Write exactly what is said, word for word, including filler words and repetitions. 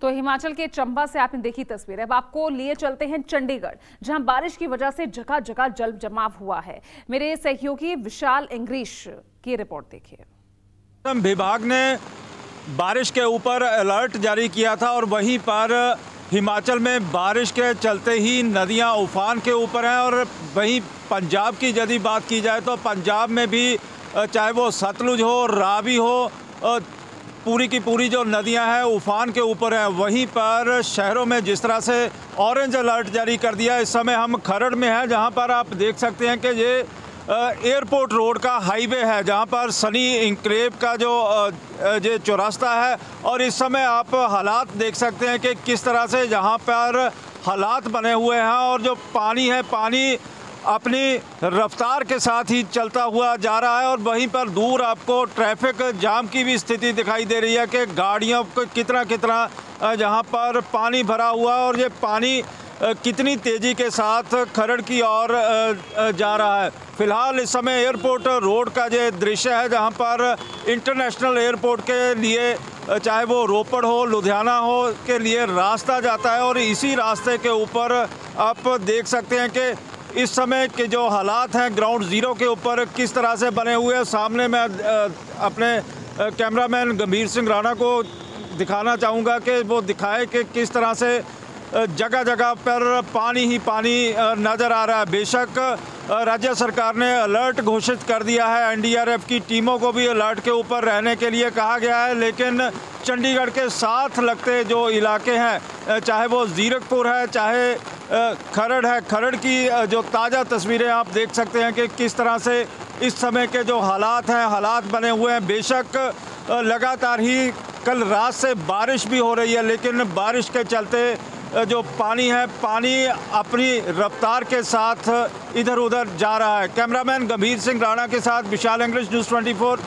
तो हिमाचल के चंबा से आपने देखी तस्वीर। अब आपको लिए चलते हैं चंडीगढ़, जहां बारिश की वजह से जगह जगह जल जमाव हुआ है। मेरे सहयोगी विशाल इंग्लिश की रिपोर्ट देखिए। मौसम विभाग ने बारिश के ऊपर अलर्ट जारी किया था और वहीं पर हिमाचल में बारिश के चलते ही नदियां उफान के ऊपर हैं। और वहीं पंजाब की यदि बात की जाए तो पंजाब में भी चाहे वो सतलुज हो, रावी हो, पूरी की पूरी जो नदियां हैं उफान के ऊपर हैं। वहीं पर शहरों में जिस तरह से ऑरेंज अलर्ट जारी कर दिया। इस समय हम खरड़ में हैं, जहां पर आप देख सकते हैं कि ये एयरपोर्ट रोड का हाईवे है, जहां पर सनी इंक्रेप का जो ये चौरास्ता है। और इस समय आप हालात देख सकते हैं कि किस तरह से जहां पर हालात बने हुए हैं। और जो पानी है, पानी अपनी रफ्तार के साथ ही चलता हुआ जा रहा है। और वहीं पर दूर आपको ट्रैफिक जाम की भी स्थिति दिखाई दे रही है कि गाड़ियों को कितना कितना जहां पर पानी भरा हुआ और ये पानी कितनी तेज़ी के साथ खरड़ की ओर जा रहा है। फिलहाल इस समय एयरपोर्ट रोड का ये दृश्य है, जहां पर इंटरनेशनल एयरपोर्ट के लिए चाहे वो रोपड़ हो, लुधियाना हो, के लिए रास्ता जाता है। और इसी रास्ते के ऊपर आप देख सकते हैं कि इस समय के जो हालात हैं ग्राउंड ज़ीरो के ऊपर किस तरह से बने हुए हैं। सामने मैं अपने कैमरामैन गंभीर सिंह राणा को दिखाना चाहूँगा कि वो दिखाए कि किस तरह से जगह जगह पर पानी ही पानी नज़र आ रहा है। बेशक राज्य सरकार ने अलर्ट घोषित कर दिया है, एन डी आर एफ की टीमों को भी अलर्ट के ऊपर रहने के लिए कहा गया है, लेकिन चंडीगढ़ के साथ लगते जो इलाके हैं, चाहे वो जीरकपुर है, चाहे खरड़ है, खरड़ की जो ताज़ा तस्वीरें आप देख सकते हैं कि किस तरह से इस समय के जो हालात हैं, हालात बने हुए हैं। बेशक लगातार ही कल रात से बारिश भी हो रही है, लेकिन बारिश के चलते जो पानी है, पानी अपनी रफ्तार के साथ इधर उधर जा रहा है। कैमरामैन गंभीर सिंह राणा के साथ Vishal English, news twenty four.